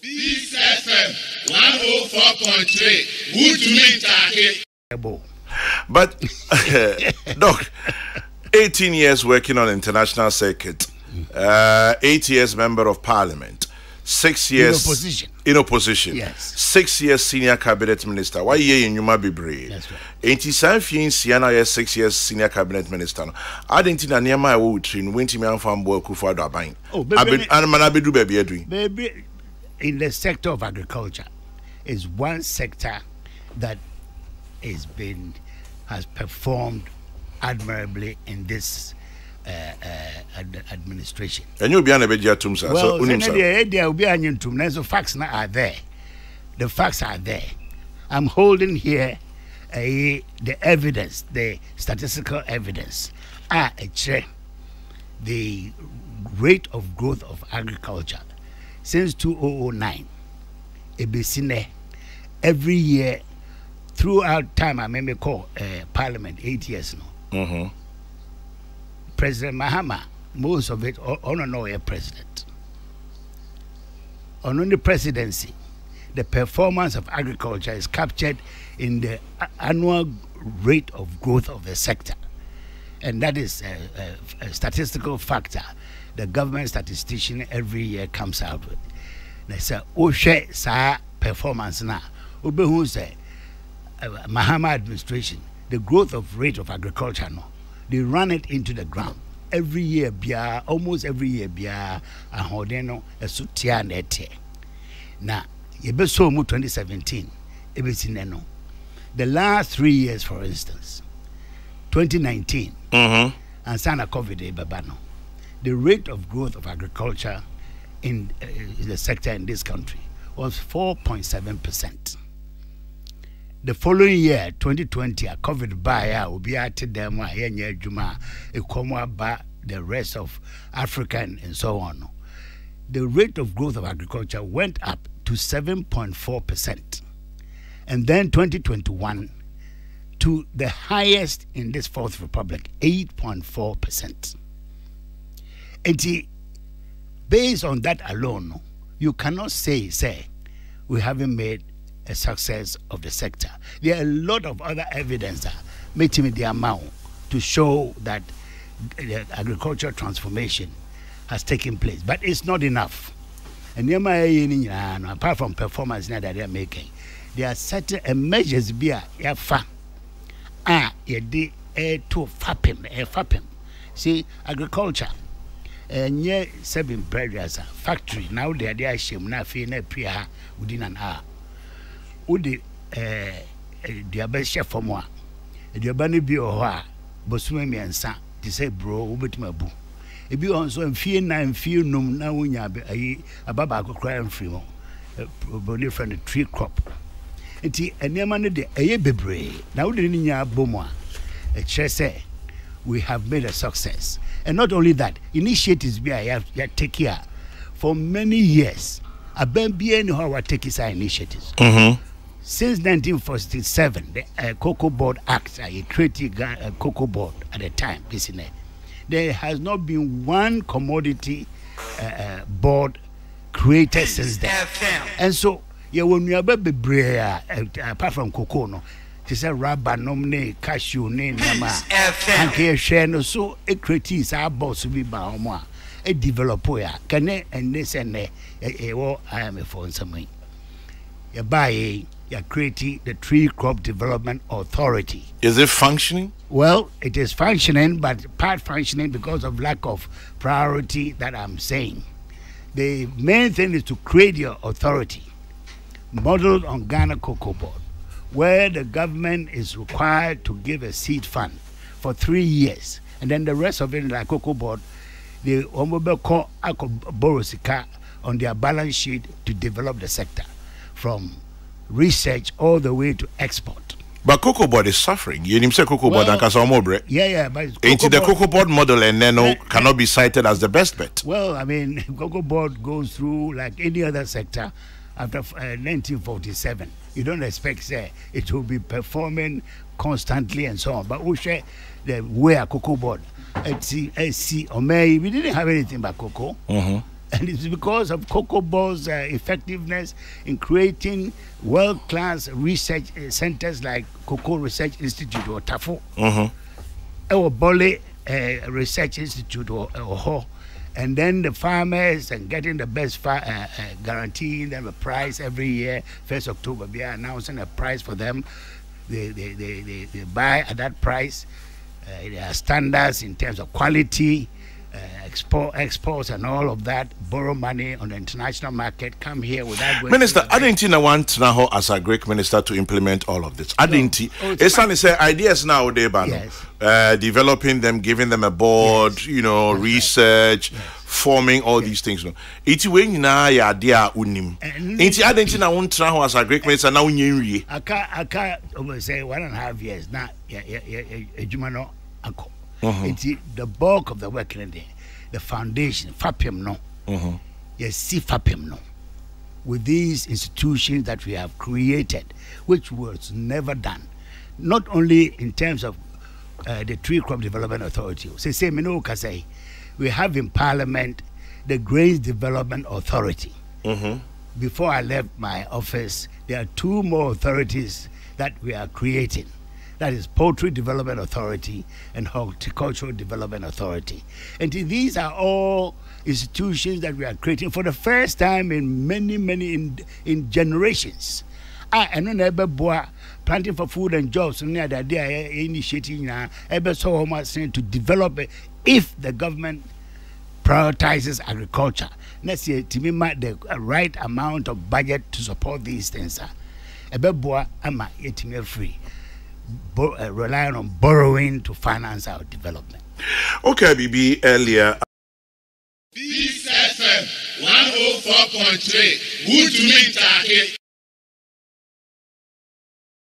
Peace FM 104.3. Good to meet you. But, Doc, 18 years working on international circuit, 8 years member of parliament, 6 years in opposition, yes. 6 years senior cabinet minister. Why year in Yuma Bibri? 85 years Siena, 6 years senior cabinet minister. I didn't think I near my old train, went to my farm work for the bank. Oh, baby, baby, in the sector of agriculture is one sector that has performed admirably in this administration. And you'll be on a bit to sir. Well, will be on you so facts now are there. The facts are there. I'm holding here the evidence, the statistical evidence. The rate of growth of agriculture since 2009, ABC, every year throughout time, I may call Parliament 8 years now. President Mahama, most of it, on and off president. On the presidency, the performance of agriculture is captured in the annual rate of growth of the sector, and that is a statistical factor. The government statistician every year comes out with. They say, "Oh, share sa performance now." Who say? Mahama administration, the growth of rate of agriculture now, they run it into the ground every year. Almost every year, Hodeno Sutia Nete. Now, you be so 2017, the last 3 years, for instance, 2019, and Sana COVID Babano, the rate of growth of agriculture in the sector in this country was 4.7%. The following year, 2020, a COVID buyer will be at them here Juma, the rest of Africa and so on. The rate of growth of agriculture went up to 7.4%, and then 2021 to the highest in this Fourth Republic, 8.4%. And based on that alone, you cannot say we haven't made a success of the sector. There are a lot of other evidence meeting the amount to show that the agricultural transformation has taken place, but it's not enough. And apart from performance that they are making, there are certain measures via FAPIM. See, agriculture and yeah, seven previous factory now they are there. Shame now, feeling priya within an hour. The best chef for moi, the Banny Bioha, Bosumi and San, they say, bro, but my boo. If you also fear nine, fear no, now when you be a baba crying free more, probably from the tree crop. It's a name under the Ayebebre. Now the Nina Boma, a chess, we have made a success. And not only that, initiatives be I have taken here for many years. I been being how I take our initiatives. Since 1947, the Cocoa Board Act, I created a Cocoa Board at the time. Listen, there has not been one commodity board created since then. And so, yeah, when we are apart from cocoa, no, she said rubber, nomine, cashew, name, and so it creates our boss to be Bahama, a developer. Can they and this and I am a phone somewhere. You buy, you're creating the Tree Crop Development Authority. Is it functioning? Well, it is functioning, but part functioning because of lack of priority that I'm saying. The main thing is to create your authority, modeled on Ghana Cocoa Board, where the government is required to give a seed fund for 3 years. And then the rest of it, like Cocoa Board, they borrow sika on their balance sheet to develop the sector, from research all the way to export. But Cocoa Board is suffering. You didn't say Cocoa Board and Casamobre. Yeah, but it's the Cocoa Board model and Neno cannot be cited as the best bet. Well, I mean, Cocoa Board goes through like any other sector after 1947. You don't expect, say, it will be performing constantly and so on. But we share the way a Cocoa Board. We didn't have anything but cocoa. And it's because of Cocoa Board's effectiveness in creating world-class research centers like Cocoa Research Institute or TAFO, or Bole Research Institute or Ho. And then the farmers and getting the best, guaranteeing them a price every year. 1st October, we are announcing a price for them. They buy at that price. There are standards in terms of quality, exports and all of that, borrow money on the international market, come here without going. Minister, I didn't think I want to know how as a Greek minister to implement all of this. I didn't think it's ideas nowadays, yes. Developing them, giving them a board, yes. You know, okay. Research, yes. Forming all yes. These things. No, it's when na ya dia unim. It's I didn't think I want to know how as a Greek minister now you. I can't say 1.5 years now. Yeah. It's the bulk of the work in the foundation, FAPIM no. Yes, see FAPIM no. With these institutions that we have created, which was never done. Not only in terms of the Tree Crop Development Authority. We have in Parliament the Grains Development Authority. Before I left my office, there are 2 more authorities that we are creating. That is Poultry Development Authority and Horticultural Development Authority. And these are all institutions that we are creating for the first time in many generations. I know never planting for food and jobs and the idea initiating so much to develop it if the government prioritizes agriculture. Let's say the right amount of budget to support these things. Free. Relying on borrowing to finance our development. Okay, BB, earlier. Peace FM 104.3.